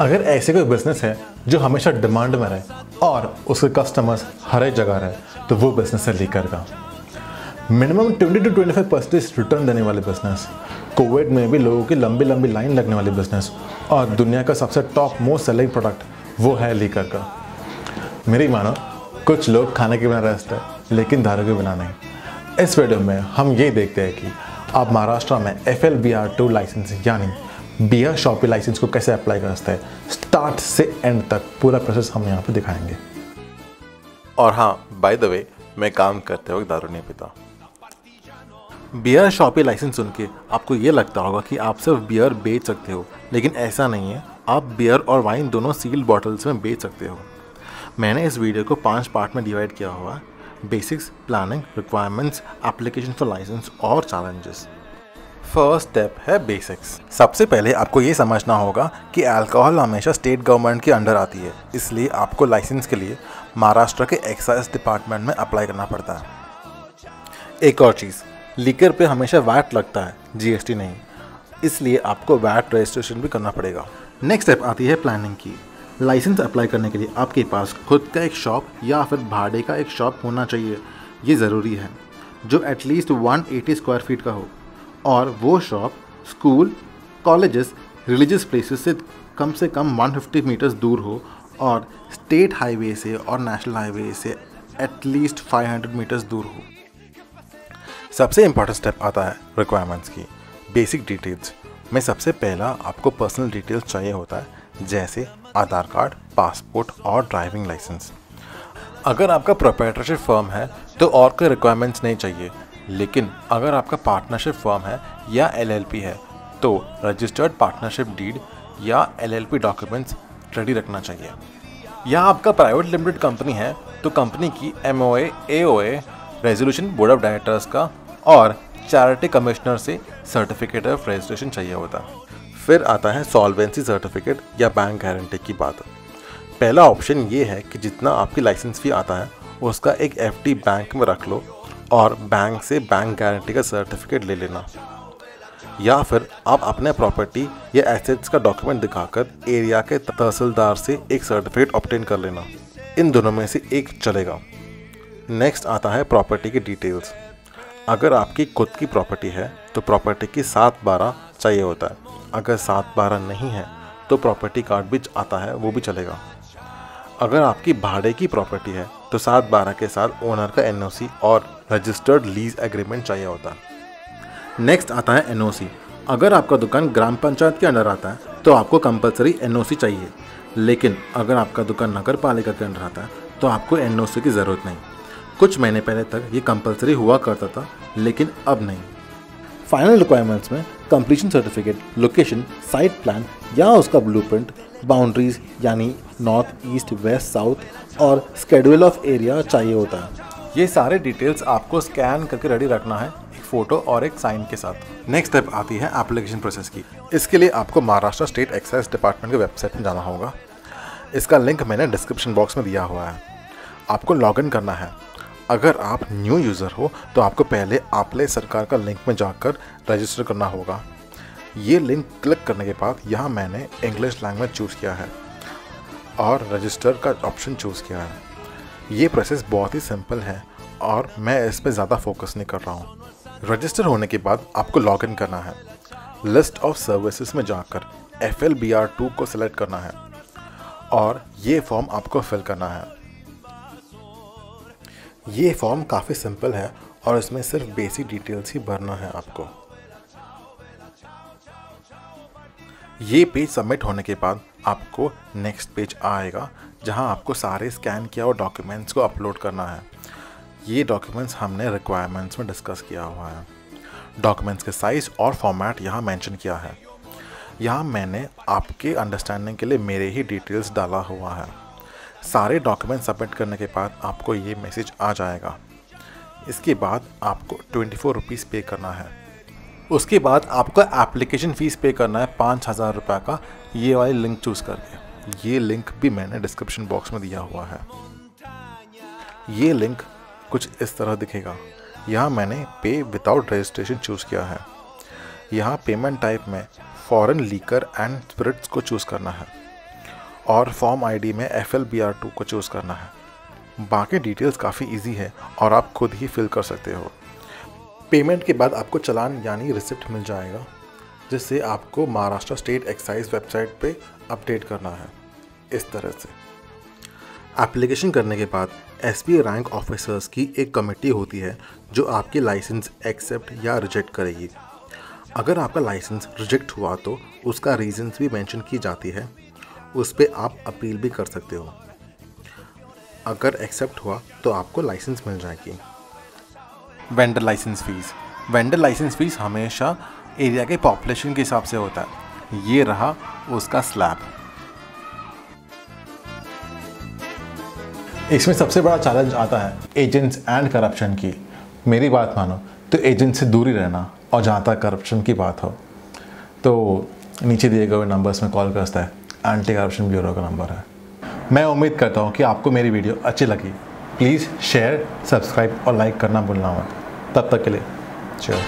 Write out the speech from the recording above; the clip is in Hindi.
अगर ऐसे कोई बिजनेस है जो हमेशा डिमांड में रहे और उसके कस्टमर्स हर एक जगह रहे तो वो बिजनेस से लीक करेगा। मिनिमम 20 to 25% रिटर्न देने वाले बिजनेस, कोविड में भी लोगों की लंबी लंबी लाइन लगने वाली बिजनेस और दुनिया का सबसे टॉप मोस्ट सेलिंग प्रोडक्ट वो है लीकर का। मेरी मानो कुछ लोग खाने के बिना रहते हैं लेकिन धारों के बिना नहीं। इस वीडियो में हम ये देखते हैं कि आप महाराष्ट्र में FL BR 2 लाइसेंस यानी बियर शॉपी लाइसेंस को कैसे अप्लाई कर सकते हैं, स्टार्ट से एंड तक पूरा प्रोसेस हम यहाँ पर दिखाएंगे। और हाँ, बाय द वे, मैं काम करते वक्त दारू नहीं पीता। बियर शॉपी लाइसेंस सुन के आपको ये लगता होगा कि आप सिर्फ बियर बेच सकते हो, लेकिन ऐसा नहीं है। आप बियर और वाइन दोनों सील बॉटल्स में बेच सकते हो। मैंने इस वीडियो को 5 पार्ट में डिवाइड किया हुआ है: basics, planning, requirements, application for licence और चैलेंजेस। फर्स्ट स्टेप है बेसिक्स। सबसे पहले आपको ये समझना होगा कि अल्कोहल हमेशा स्टेट गवर्नमेंट के अंडर आती है, इसलिए आपको लाइसेंस के लिए महाराष्ट्र के एक्साइज डिपार्टमेंट में अप्लाई करना पड़ता है। एक और चीज़, लीकर पे हमेशा वैट लगता है, जीएसटी नहीं, इसलिए आपको वैट रजिस्ट्रेशन भी करना पड़ेगा। नेक्स्ट स्टेप आती है प्लानिंग की। लाइसेंस अप्लाई करने के लिए आपके पास खुद का एक शॉप या फिर भाड़े का एक शॉप होना चाहिए, ये ज़रूरी है, जो एटलीस्ट 180 स्क्वायर फीट का हो, और वो shop school, colleges, religious places से कम 150 मीटर्स दूर हो और स्टेट हाईवे से और नेशनल हाईवे से एटलीस्ट 500 मीटर्स दूर हो। सबसे इम्पॉर्टेंट स्टेप आता है रिक्वायरमेंट्स की। बेसिक डिटेल्स में सबसे पहला आपको पर्सनल डिटेल्स चाहिए होता है, जैसे आधार कार्ड, पासपोर्ट और ड्राइविंग लाइसेंस। अगर आपका प्रोप्राइटरशिप फर्म है तो और कोई रिक्वायरमेंट्स नहीं चाहिए, लेकिन अगर आपका पार्टनरशिप फर्म है या एलएलपी है तो रजिस्टर्ड पार्टनरशिप डीड या एलएलपी डॉक्यूमेंट्स रेडी रखना चाहिए। या आपका प्राइवेट लिमिटेड कंपनी है तो कंपनी की MOA, AOA resolution board of directors का और चैरिटी कमिश्नर से सर्टिफिकेट ऑफ रजिस्ट्रेशन चाहिए होता। फिर आता है सॉलवेंसी सर्टिफिकेट या बैंक गारंटी की बात। पहला ऑप्शन ये है कि जितना आपकी लाइसेंस फी आता है उसका एक FD बैंक में रख लो और बैंक से बैंक गारंटी का सर्टिफिकेट ले लेना, या फिर आप अपने प्रॉपर्टी या एसेट्स का डॉक्यूमेंट दिखाकर एरिया के तहसीलदार से एक सर्टिफिकेट ऑब्टेन कर लेना। इन दोनों में से एक चलेगा। नेक्स्ट आता है प्रॉपर्टी की डिटेल्स। अगर आपकी खुद की प्रॉपर्टी है तो प्रॉपर्टी की 7/12 चाहिए होता है। अगर 7/12 नहीं है तो प्रॉपर्टी कार्ड भी आता है, वो भी चलेगा। अगर आपकी भाड़े की प्रॉपर्टी है तो 7/12 के साथ ओनर का NOC और रजिस्टर्ड लीज एग्रीमेंट चाहिए होता है। नेक्स्ट आता है NOC। अगर आपका दुकान ग्राम पंचायत के अंडर आता है तो आपको कंपल्सरी NOC चाहिए, लेकिन अगर आपका दुकान नगर पालिका के अंडर आता है तो आपको NOC की ज़रूरत नहीं। कुछ महीने पहले तक ये कंपलसरी हुआ करता था, लेकिन अब नहीं। फाइनल रिक्वायरमेंट्स में completion certificate, location, site plan या उसका ब्लूप्रिंट, बाउंड्रीज यानी नॉर्थ, ईस्ट, वेस्ट, साउथ और स्केड्यूल ऑफ एरिया चाहिए होता है। ये सारे डिटेल्स आपको स्कैन करके रेडी रखना है, एक फ़ोटो और एक साइन के साथ। नेक्स्ट स्टेप आती है एप्लीकेशन प्रोसेस की। इसके लिए आपको महाराष्ट्र स्टेट एक्साइज डिपार्टमेंट की वेबसाइट में जाना होगा। इसका लिंक मैंने डिस्क्रिप्शन बॉक्स में दिया हुआ है। आपको लॉग इन करना है। अगर आप न्यू यूज़र हो तो आपको पहले आपले सरकार का लिंक में जाकर रजिस्टर करना होगा। ये लिंक क्लिक करने के बाद यहाँ मैंने इंग्लिश लैंग्वेज चूज़ किया है और रजिस्टर का ऑप्शन चूज़ किया है। ये प्रोसेस बहुत ही सिंपल है और मैं इस पर ज़्यादा फोकस नहीं कर रहा हूँ। रजिस्टर होने के बाद आपको लॉगिन करना है। लिस्ट ऑफ सर्विसेज में जाकर FL BR 2 को सिलेक्ट करना है और ये फॉर्म आपको फिल करना है। ये फॉर्म काफ़ी सिंपल है और इसमें सिर्फ बेसिक डिटेल्स ही भरना है आपको। ये पेज सबमिट होने के बाद आपको नेक्स्ट पेज आएगा, जहां आपको सारे स्कैन किया हुआ डॉक्यूमेंट्स को अपलोड करना है। ये डॉक्यूमेंट्स हमने रिक्वायरमेंट्स में डिस्कस किया हुआ है। डॉक्यूमेंट्स के साइज़ और फॉर्मेट यहाँ मेंशन किया है। यहाँ मैंने आपके अंडरस्टैंडिंग के लिए मेरे ही डिटेल्स डाला हुआ है। सारे डॉक्यूमेंट सबमिट करने के बाद आपको ये मैसेज आ जाएगा। इसके बाद आपको 24 रुपीज़ पे करना है। उसके बाद आपको एप्लीकेशन फ़ीस पे करना है 5000 रुपये का, ये वाली लिंक चूज़ करके। ये लिंक भी मैंने डिस्क्रिप्शन बॉक्स में दिया हुआ है। ये लिंक कुछ इस तरह दिखेगा। यहाँ मैंने पे विदाउट रजिस्ट्रेशन चूज़ किया है। यहाँ पेमेंट टाइप में फॉरेन लीकर एंड स्पिरिट्स को चूज़ करना है। और फॉर्म आईडी में FL BR2 को चूज़ करना है। बाकी डिटेल्स काफ़ी इजी है और आप खुद ही फिल कर सकते हो। पेमेंट के बाद आपको चालान यानी रिसिप्ट मिल जाएगा, जिससे आपको महाराष्ट्र स्टेट एक्साइज वेबसाइट पे अपडेट करना है। इस तरह से एप्लीकेशन करने के बाद SB रैंक ऑफिसर्स की एक कमेटी होती है जो आपकी लाइसेंस एक्सेप्ट या रिजेक्ट करेगी। अगर आपका लाइसेंस रिजेक्ट हुआ तो उसका रीजंस भी मेंशन की जाती है, उस पर आप अपील भी कर सकते हो। अगर एक्सेप्ट हुआ तो आपको लाइसेंस मिल जाएगी। Vendor licence fee. Vendor licence fee हमेशा एरिया के पॉपुलेशन के हिसाब से होता है। ये रहा उसका स्लैब। इसमें सबसे बड़ा चैलेंज आता है एजेंट्स एंड करप्शन की। मेरी बात मानो तो एजेंट से दूरी रहना, और जहाँ तक करप्शन की बात हो तो नीचे दिए गए नंबर्स में कॉल कर सकता है। एंटी करप्शन ब्यूरो का नंबर है। मैं उम्मीद करता हूँ कि आपको मेरी वीडियो अच्छी लगी। प्लीज़ शेयर, सब्सक्राइब और लाइक करना भूलना मत। तब तक के लिए चलो।